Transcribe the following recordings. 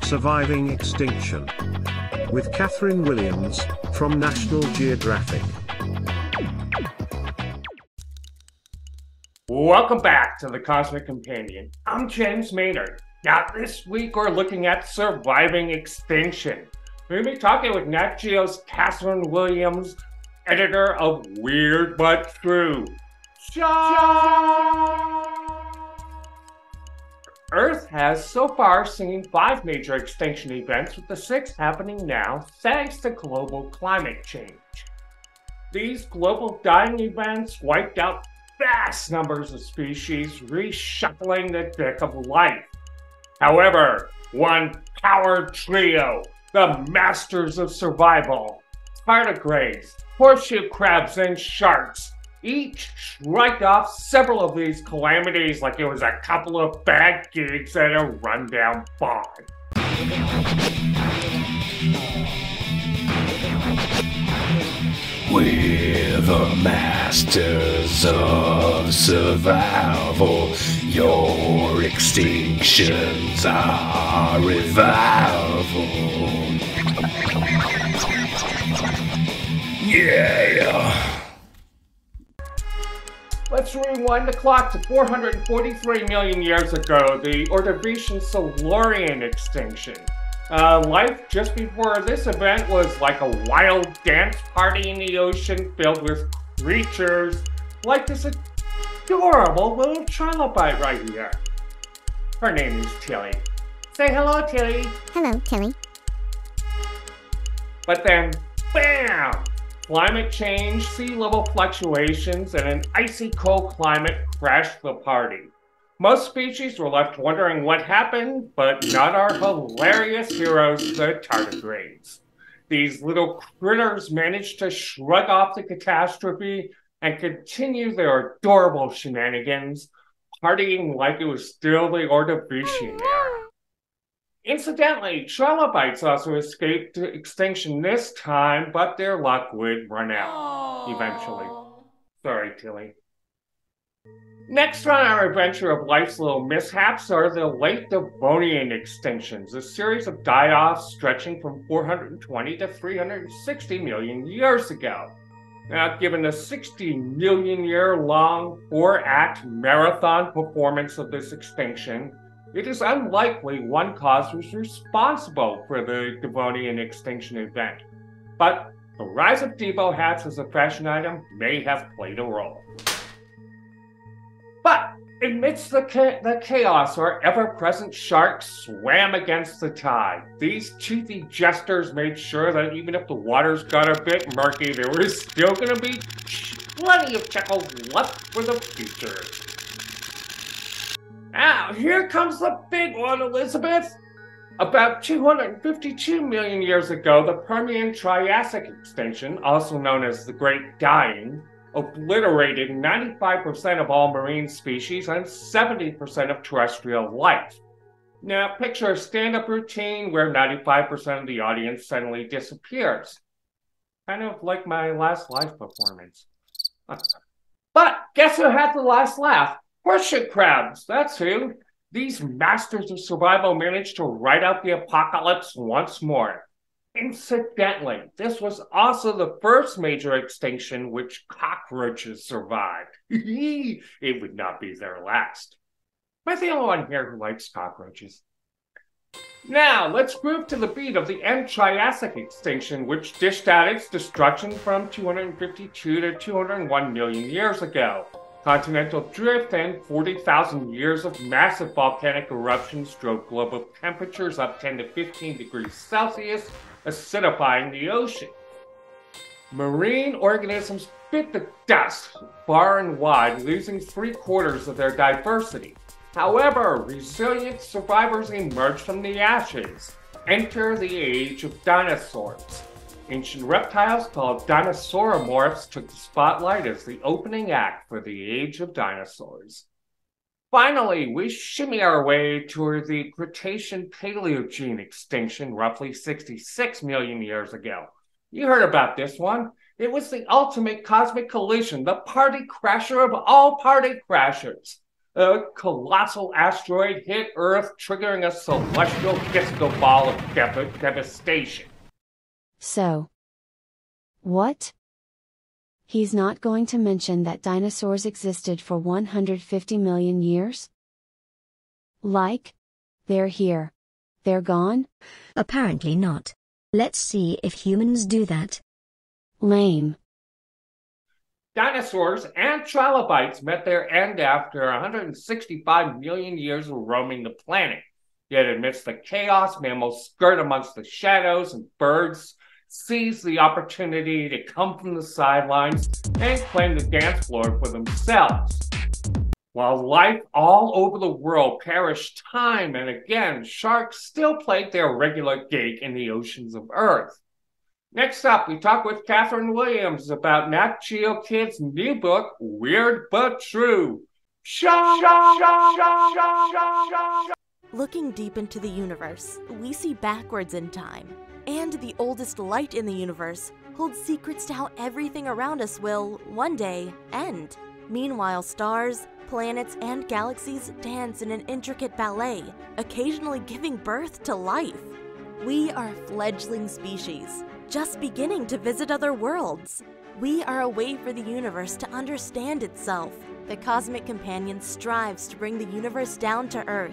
Surviving Extinction with Kathryn Williams from National Geographic. Welcome back to The Cosmic Companion. I'm James Maynard. Now this week we're looking at surviving extinction. We're going to be talking with Nat Geo's Kathryn Williams, editor of Weird But True Sharks. Earth has so far seen 5 major extinction events, with the 6th happening now thanks to global climate change. These global dying events wiped out vast numbers of species, reshuffling the deck of life. However, one power trio, the masters of survival, tardigrades, horseshoe crabs, and sharks, each shrugged off several of these calamities like it was a couple of bad gigs at a rundown bar. We're the masters of survival. Your extinctions are revival. Yeah! Let's rewind the clock to 443 million years ago, the Ordovician Silurian extinction. Life just before this event was like a wild dance party in the ocean filled with creatures like this adorable little trilobite right here. Her name is Tilly. Say hello, Tilly. Hello, Tilly. But then, bam! Climate change, sea level fluctuations, and an icy cold climate crashed the party. Most species were left wondering what happened, but not our hilarious heroes, the tardigrades. These little critters managed to shrug off the catastrophe and continue their adorable shenanigans, partying like it was still the Ordovician era. Incidentally, trilobites also escaped extinction this time, but their luck would run out eventually. Sorry, Tilly. Next on our adventure of life's little mishaps are the late Devonian extinctions, a series of die-offs stretching from 420 to 360 million years ago. Now, given the 60 million year long 4-act marathon performance of this extinction, it is unlikely one cause was responsible for the Devonian extinction event, but the rise of Devo hats as a fashion item may have played a role. But amidst the chaos, our ever-present sharks swam against the tide. These toothy jesters made sure that even if the waters got a bit murky, there was still going to be plenty of chuckles left for the future. Now, here comes the big one, Elizabeth! About 252 million years ago, the Permian-Triassic extinction, also known as the Great Dying, obliterated 95% of all marine species and 70% of terrestrial life. Now, picture a stand-up routine where 95% of the audience suddenly disappears. Kind of like my last live performance. But guess who had the last laugh? Horseshoe crabs, that's who. These masters of survival managed to ride out the apocalypse once more. Incidentally, this was also the first major extinction which cockroaches survived. It would not be their last. Am I the only one here who likes cockroaches? Now, let's groove to the beat of the end Triassic extinction, which dished out its destruction from 252 to 201 million years ago. Continental drift and 40,000 years of massive volcanic eruptions drove global temperatures up 10 to 15 degrees Celsius, acidifying the ocean. Marine organisms bit the dust far and wide, losing 3/4 of their diversity. However, resilient survivors emerged from the ashes. enter the age of dinosaurs. Ancient reptiles called dinosauromorphs took the spotlight as the opening act for the age of dinosaurs. Finally, we shimmy our way toward the Cretaceous-Paleogene extinction roughly 66 million years ago. You heard about this one. It was the ultimate cosmic collision, the party crasher of all party crashers. A colossal asteroid hit Earth, triggering a celestial disco ball of devastation. So, what? He's not going to mention that dinosaurs existed for 150 million years? Like, they're here, they're gone? Apparently not. Let's see if humans do that. Lame. Dinosaurs and trilobites met their end after 165 million years of roaming the planet. Yet amidst the chaos, mammals skirt amongst the shadows and birds seize the opportunity to come from the sidelines and claim the dance floor for themselves. While life all over the world perished time and again, sharks still played their regular gig in the oceans of Earth. Next up, we talk with Kathryn Williams about Nat Geo Kids' new book, Weird But True Sharks. Looking deep into the universe, we see backwards in time. And the oldest light in the universe holds secrets to how everything around us will, one day, end. Meanwhile, stars, planets, and galaxies dance in an intricate ballet, occasionally giving birth to life. We are a fledgling species, just beginning to visit other worlds. We are a way for the universe to understand itself. The Cosmic Companion strives to bring the universe down to Earth,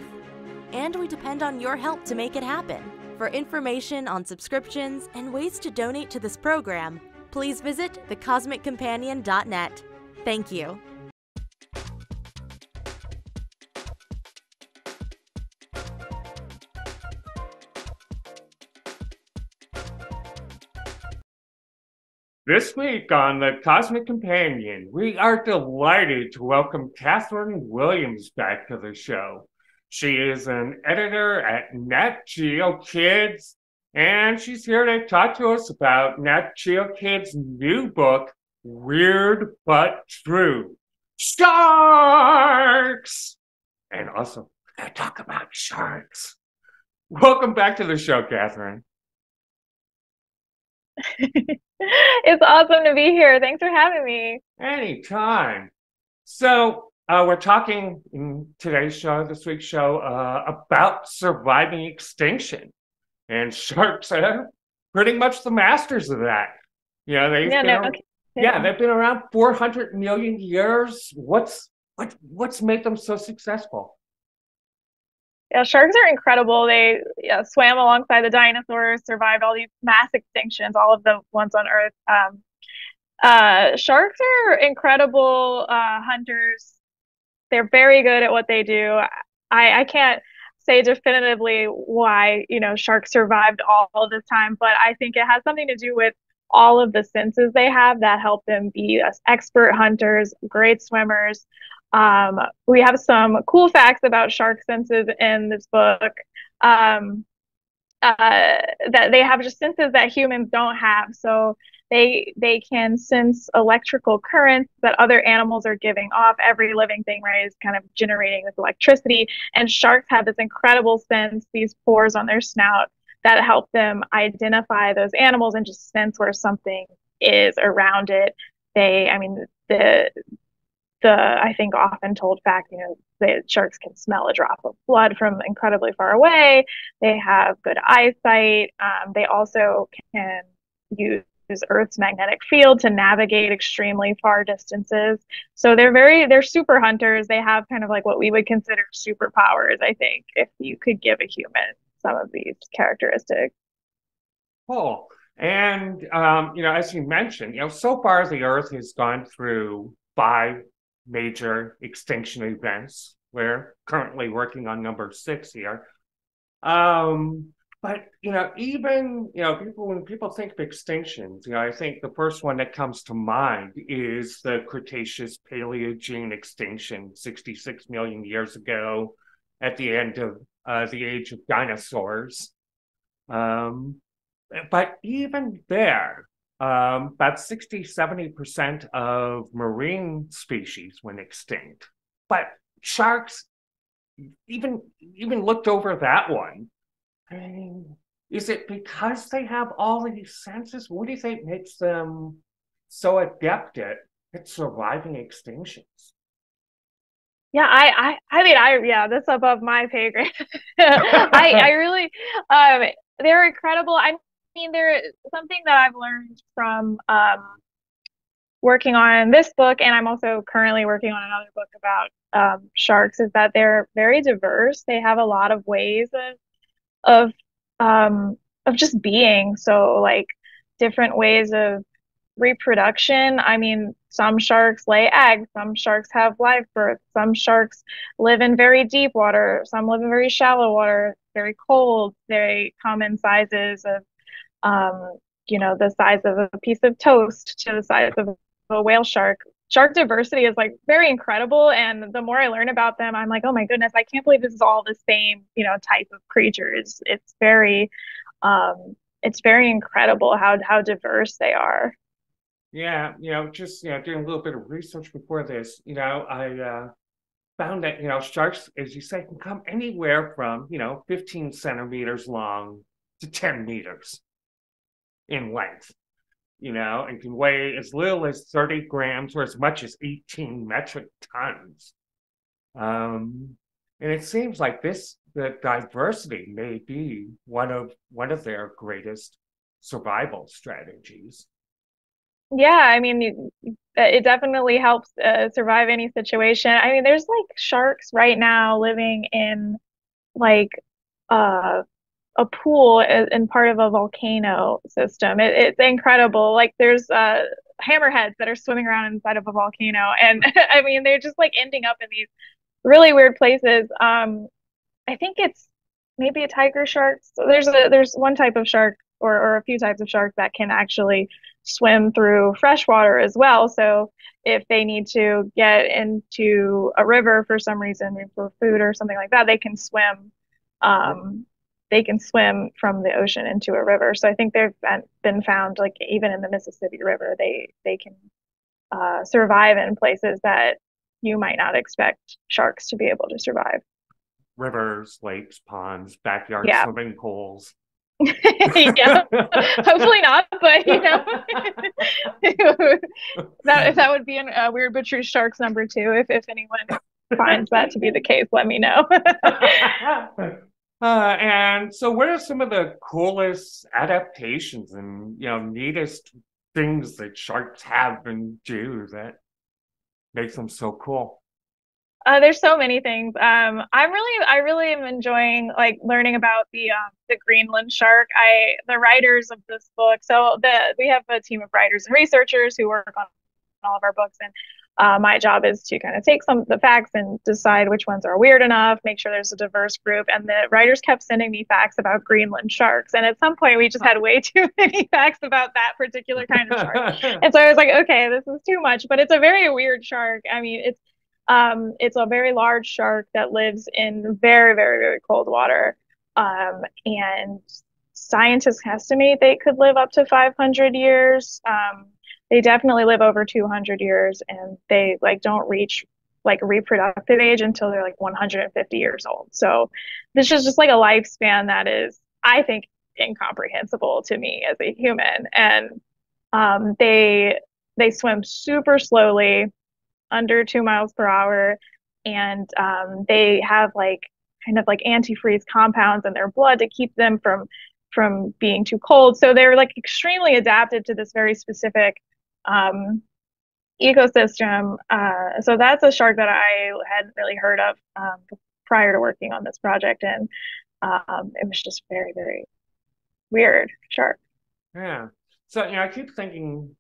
and we depend on your help to make it happen. For information on subscriptions and ways to donate to this program, please visit thecosmiccompanion.net. Thank you. This week on The Cosmic Companion, we are delighted to welcome Kathryn Williams back to the show. She is an editor at Nat Geo Kids, and she's here to talk to us about Nat Geo Kids' new book, Weird But True Sharks! And also, we're going to talk about sharks. Welcome back to the show, Kathryn. It's awesome to be here. Thanks for having me. Anytime. So we're talking in today's show, this week's show, about surviving extinction. And sharks are pretty much the masters of that. You know, they've been around 400 million years. What's made them so successful? Yeah, sharks are incredible. They swam alongside the dinosaurs, survived all these mass extinctions, all of the ones on Earth. Sharks are incredible hunters. They're very good at what they do. I can't say definitively why, you know, sharks survived all this time, but I think it has something to do with all of the senses they have that help them be expert hunters, great swimmers. We have some cool facts about shark senses in this book, that they have just senses that humans don't have. So they can sense electrical currents that other animals are giving off. Every living thing, right, is kind of generating this electricity. And sharks have this incredible sense, these pores on their snout, that help them identify those animals and just sense where something is around it. I think often told fact, you know, that sharks can smell a drop of blood from incredibly far away. They have good eyesight. They also can use Earth's magnetic field to navigate extremely far distances. So they're super hunters. They have kind of like what we would consider superpowers, I think, if you could give a human some of these characteristics. Cool. And, you know, as you mentioned, you know, so far the Earth has gone through 5 major extinction events. We're currently working on number 6 here. But, you know, even, you know, when people think of extinctions, you know, I think the first one that comes to mind is the Cretaceous-Paleogene extinction 66 million years ago at the end of the age of dinosaurs. But even there, about 60–70% of marine species went extinct. But sharks, even looked over that one. I mean, is it because they have all these senses? What do you think makes them so adept at surviving extinctions? Yeah, I mean, that's above my pay grade. I really, they're incredible. I mean, there is something that I've learned from working on this book, and I'm also currently working on another book about sharks, is that they're very diverse. They have a lot of ways of just being. So like different ways of reproduction. I mean, some sharks lay eggs, some sharks have live birth, some sharks live in very deep water, some live in very shallow water, very cold. They come in sizes of, you know, the size of a piece of toast to the size of a whale shark. Shark diversity is like very incredible. And the more I learn about them, I'm like, oh my goodness, I can't believe this is all the same, you know, type of creatures. It's very incredible how diverse they are. Yeah, you know, just, you know, doing a little bit of research before this, you know, I found that, you know, sharks, as you say, can come anywhere from, you know, 15 centimeters long to 10 meters in length, you know, and can weigh as little as 30 grams or as much as 18 metric tons. And it seems like the diversity may be one of their greatest survival strategies. Yeah, I mean, it definitely helps survive any situation. I mean, there's like sharks right now living in like a pool in part of a volcano system. It's incredible. Like there's hammerheads that are swimming around inside of a volcano. And I mean, they're just like ending up in these really weird places. I think it's maybe a tiger shark. So there's one type of shark or a few types of sharks that can actually swim through fresh water as well. So if they need to get into a river for some reason for food or something like that, they can swim. They can swim from the ocean into a river. So I think they've been found, like even in the Mississippi River, they can survive in places that you might not expect sharks to be able to survive. Rivers, lakes, ponds, backyard swimming pools. Yeah, hopefully not, but you know, that would be a Weird But True Sharks number 2. If anyone finds that to be the case, let me know. And so, what are some of the coolest adaptations and, you know, neatest things that sharks have and do that makes them so cool? There's so many things. I really am enjoying like learning about the Greenland shark. The writers of this book. So we have a team of writers and researchers who work on all of our books, and my job is to kind of take some of the facts and decide which ones are weird enough, make sure there's a diverse group. And the writers kept sending me facts about Greenland sharks. And at some point we just had way too many facts about that particular kind of shark. And so I was like, okay, this is too much, but it's a very weird shark. I mean, it's a very large shark that lives in very, very, very cold water. And scientists estimate they could live up to 500 years. They definitely live over 200 years, and they like don't reach like reproductive age until they're like 150 years old. So this is just like a lifespan that is, I think, incomprehensible to me as a human. And they swim super slowly, under 2 miles per hour, and they have like kind of like antifreeze compounds in their blood to keep them from being too cold. So they're like extremely adapted to this very specific ecosystem. So that's a shark that I hadn't really heard of prior to working on this project, and it was just very, very weird shark. Yeah. So, you know, I keep thinking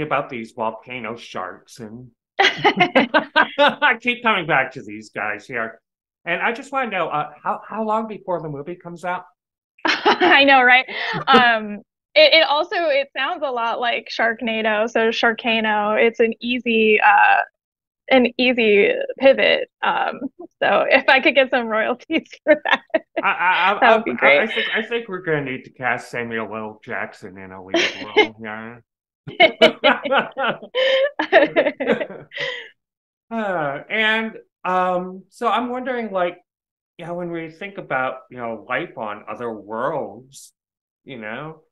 about these volcano sharks, and I keep coming back to these guys here. And I just want to know, how long before the movie comes out? I know, right? It also, it sounds a lot like Sharknado. So Sharkano, it's an easy pivot. So if I could get some royalties for that. That would be great. I think we're going to need to cast Samuel L. Jackson in a lead role. Yeah. So I'm wondering, like, yeah, you know, when we think about, you know, life on other worlds, you know,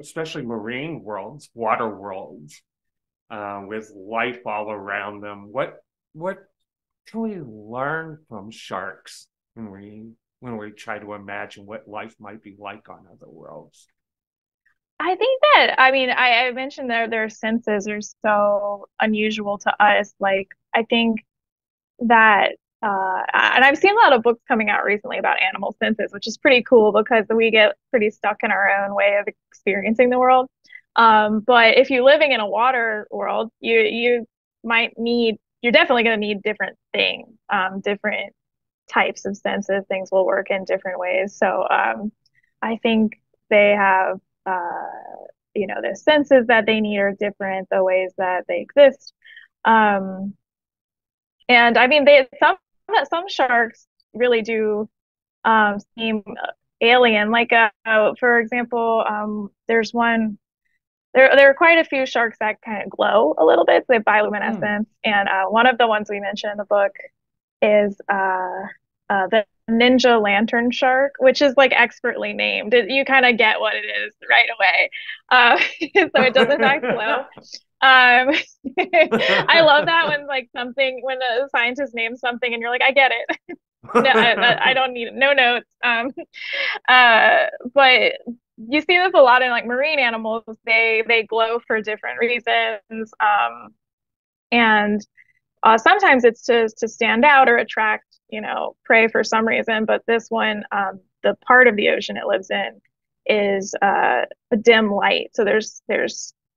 especially marine worlds, water worlds, with life all around them, what can we learn from sharks when we try to imagine what life might be like on other worlds? I think that, I mean, I mentioned that their senses are so unusual to us. Like, I think that, and I've seen a lot of books coming out recently about animal senses, which is pretty cool because we get pretty stuck in our own way of experiencing the world. But if you're living in a water world, you're definitely going to need different things, different types of senses. Things will work in different ways. So I think they have, you know, the senses that they need are different, the ways that they exist. And I mean, some sharks really do seem alien. Like, for example, there's one. There are quite a few sharks that kind of glow a little bit. So they have bioluminescence, and one of the ones we mentioned in the book is the Ninja Lantern Shark, which is like expertly named. You kind of get what it is right away, so it doesn't act glow. I love that when a scientist names something and you're like, I get it. No, I don't need it. No notes. But you see this a lot in like marine animals. They glow for different reasons, and sometimes it's to stand out or attract, you know, prey for some reason. But this one, the part of the ocean it lives in is a dim light. So there's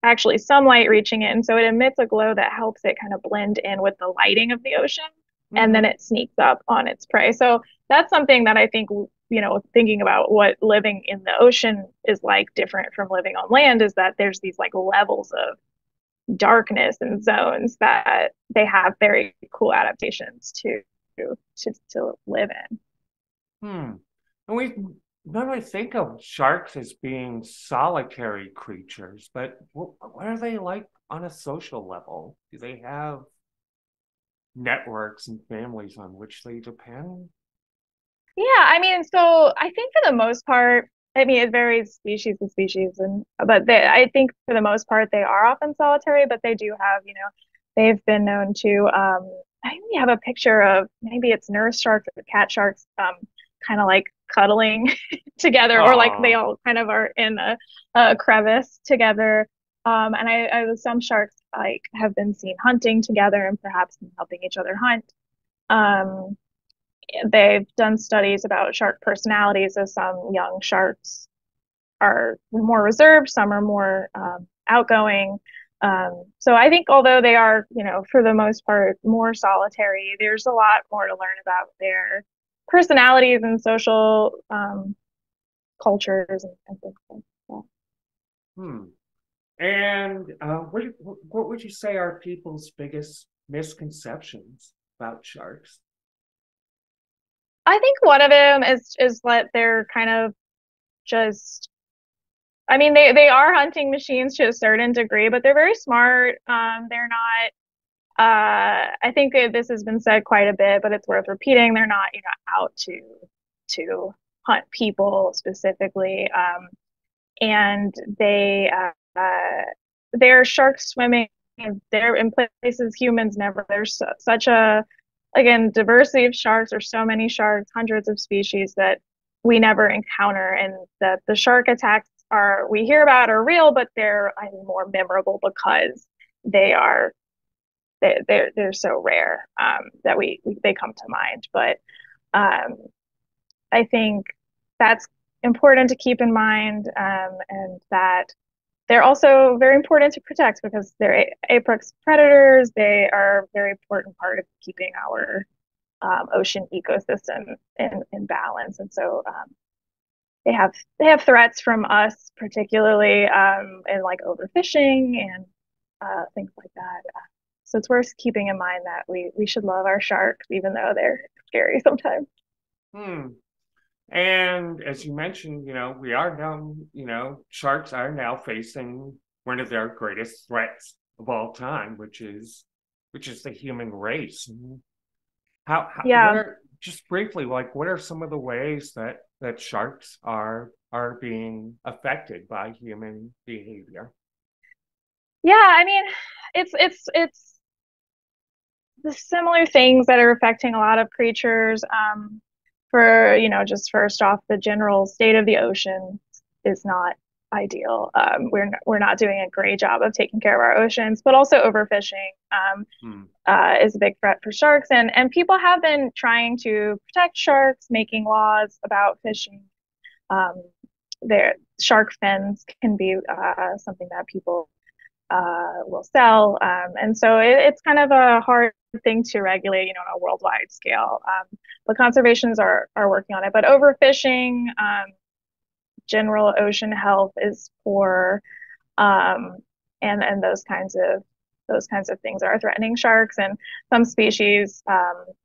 actually some light reaching it, and so it emits a glow that helps it kind of blend in with the lighting of the ocean, and then it sneaks up on its prey. So that's something that I think, you know, thinking about what living in the ocean is like different from living on land is that there's these like levels of darkness and zones that they have very cool adaptations to live in. And we normally think of sharks as being solitary creatures, but what are they like on a social level? Do they have networks and families on which they depend? Yeah, I mean, so I think for the most part, I mean, it varies species to species, I think for the most part they are often solitary, but they do have, you know, they've been known to, I think we have a picture of, maybe it's nurse sharks or cat sharks, kind of like cuddling together. Aww. Or like they all kind of are in a crevice together. And some sharks like have been seen hunting together and perhaps helping each other hunt. They've done studies about shark personalities, as some young sharks are more reserved, some are more outgoing. So I think although they are, you know, for the most part more solitary, there's a lot more to learn about their personalities and social cultures and things like that. And what would you say are people's biggest misconceptions about sharks? I think one of them is that they're kind of just, I mean, they are hunting machines to a certain degree, but they're very smart. They're not, I think this has been said quite a bit, but it's worth repeating. They're not, you know, out to hunt people specifically. And they're sharks swimming. They're in places humans never, there's such a, again, diversity of sharks. There's so many sharks, hundreds of species that we never encounter, and that the shark attacks we hear about are real, but they're, I think, more memorable because they're so rare that they come to mind. But I think that's important to keep in mind, and that they're also very important to protect because they're apex predators. They are a very important part of keeping our ocean ecosystem in balance. And so they have threats from us, particularly in like overfishing and things like that. So it's worth keeping in mind that we should love our sharks, even though they're scary sometimes. And as you mentioned, we are now, sharks are now facing one of their greatest threats of all time, which is the human race. How yeah. Just briefly, what are some of the ways that sharks are being affected by human behavior? Yeah, I mean, it's the similar things that are affecting a lot of creatures. Just first off, the general state of the ocean is not ideal. We're not doing a great job of taking care of our oceans, but also overfishing is a big threat for sharks. And people have been trying to protect sharks, making laws about fishing. Their shark fins can be something that people will sell. And so it's kind of a hard thing to regulate, on a worldwide scale. But conservations are working on it. But overfishing, general ocean health is poor, and those kinds of things are threatening sharks, and some species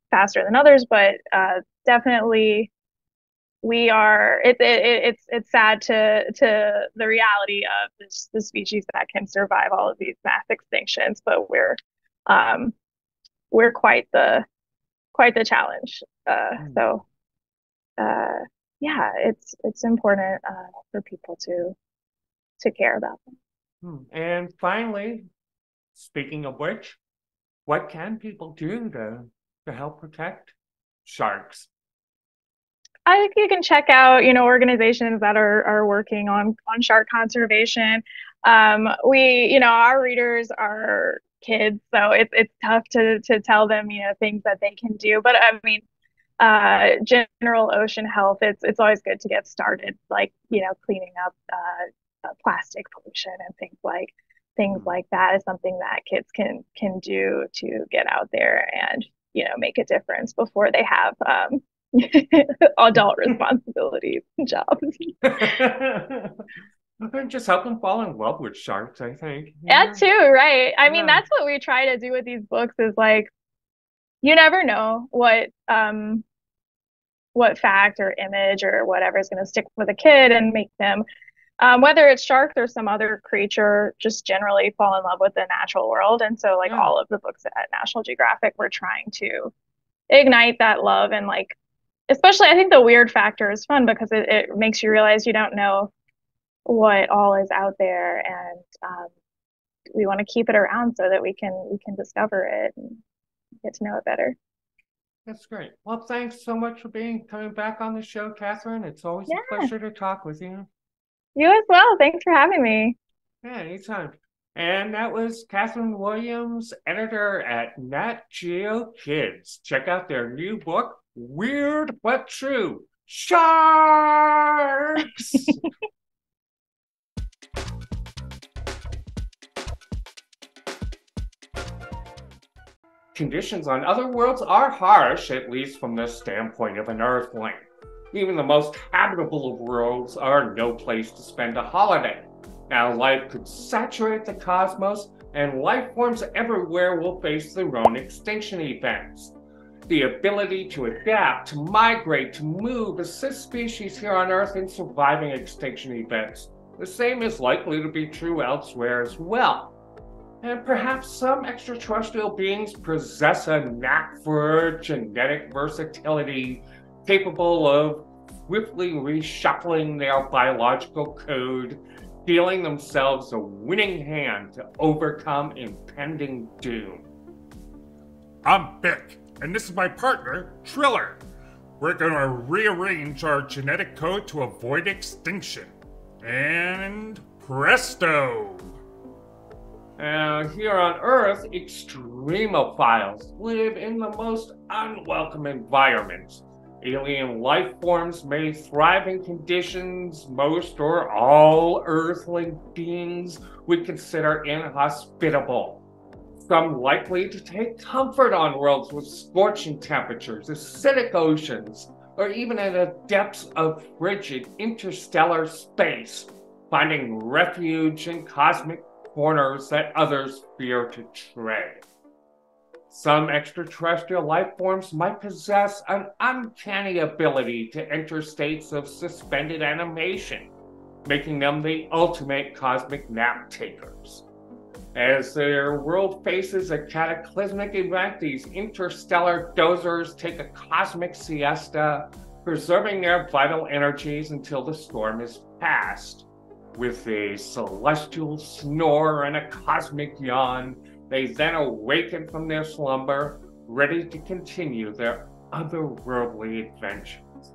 faster than others. But definitely, we are. It's sad to the reality of the species that can survive all of these mass extinctions, but we're quite the challenge. Yeah, it's important for people to care about them. And finally, speaking of which, what can people do to help protect sharks? I think you can check out, organizations that are working on shark conservation. Our readers are kids, so it's tough to tell them, things that they can do. But I mean, general ocean health, it's always good to get started, cleaning up plastic pollution and things like that is something that kids can do to get out there and make a difference before they have adult responsibilities and jobs. Just help them fall in love with sharks, I think. Yeah. That too, right? I mean, that's what we try to do with these books is you never know what fact or image or whatever is going to stick with a kid and make them, whether it's sharks or some other creature, just generally fall in love with the natural world. And so all of the books at National Geographic, we're trying to ignite that love. And especially I think the weird factor is fun because it makes you realize you don't know what all is out there. And we want to keep it around so that we can discover it and get to know it better. That's great. Well, thanks so much for coming back on the show, Kathryn. It's always a pleasure to talk with you. You as well. Thanks for having me. Yeah, anytime. And that was Kathryn Williams, editor at Nat Geo Kids. Check out their new book, Weird But True Sharks. Conditions on other worlds are harsh, at least from the standpoint of an Earthling. Even the most habitable of worlds are no place to spend a holiday. Now, life could saturate the cosmos, and life forms everywhere will face their own extinction events. The ability to adapt, to migrate, to move, assists species here on Earth in surviving extinction events. The same is likely to be true elsewhere as well. And perhaps some extraterrestrial beings possess a knack for genetic versatility, capable of swiftly reshuffling their biological code, dealing themselves a winning hand to overcome impending doom. I'm Bick, and this is my partner, Triller. We're gonna rearrange our genetic code to avoid extinction. And presto! Here on Earth, extremophiles live in the most unwelcome environments. Alien life forms may thrive in conditions most or all Earthling beings would consider inhospitable. Some likely to take comfort on worlds with scorching temperatures, acidic oceans, or even in the depths of frigid interstellar space, finding refuge in cosmic corners that others fear to tread. Some extraterrestrial life forms might possess an uncanny ability to enter states of suspended animation, making them the ultimate cosmic nap takers. As their world faces a cataclysmic event, these interstellar dozers take a cosmic siesta, preserving their vital energies until the storm is past. With a celestial snore and a cosmic yawn, they then awaken from their slumber, ready to continue their otherworldly adventures.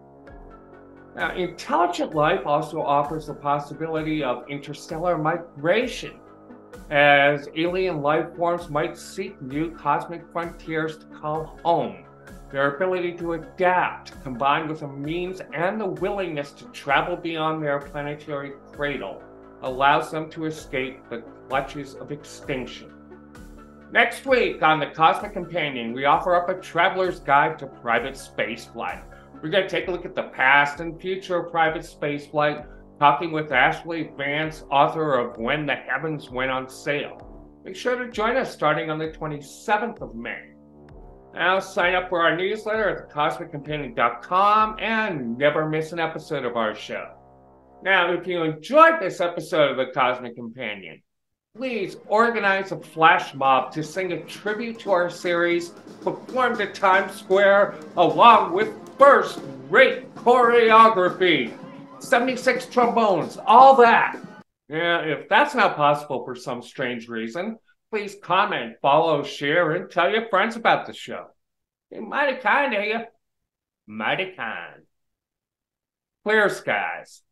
Now, intelligent life also offers the possibility of interstellar migration, as alien life forms might seek new cosmic frontiers to call home. Their ability to adapt, combined with the means and the willingness to travel beyond their planetary cradle, allows them to escape the clutches of extinction. Next week on The Cosmic Companion, we offer up a traveler's guide to private spaceflight. We're going to take a look at the past and future of private spaceflight, talking with Ashley Vance, author of When the Heavens Went on Sale. Make sure to join us starting on the 27th of May. Now sign up for our newsletter at thecosmiccompanion.net and never miss an episode of our show. Now, if you enjoyed this episode of The Cosmic Companion, please organize a flash mob to sing a tribute to our series performed at Times Square along with first-rate choreography, 76 trombones, all that. Yeah, if that's not possible for some strange reason, please comment, follow, share, and tell your friends about the show. They're mighty kind of you. Mighty kind. Clear skies.